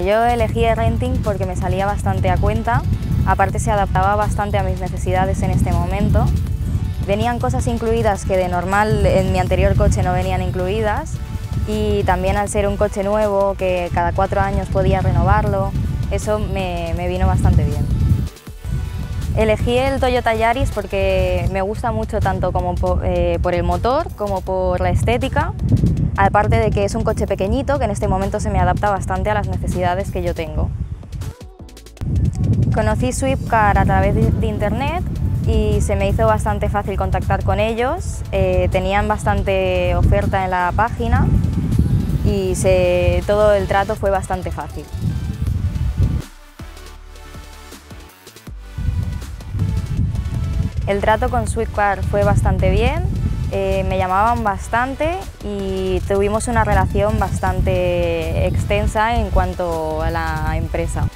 Yo elegí el renting porque me salía bastante a cuenta, aparte se adaptaba bastante a mis necesidades en este momento. Venían cosas incluidas que de normal en mi anterior coche no venían incluidas y también al ser un coche nuevo que cada 4 años podía renovarlo, eso me vino bastante bien. Elegí el Toyota Yaris porque me gusta mucho tanto como por el motor como por la estética, aparte de que es un coche pequeñito que en este momento se me adapta bastante a las necesidades que yo tengo. Conocí Swipcar a través de internet y se me hizo bastante fácil contactar con ellos, tenían bastante oferta en la página y todo el trato fue bastante fácil. El trato con Swipcar fue bastante bien, me llamaban bastante y tuvimos una relación bastante extensa en cuanto a la empresa.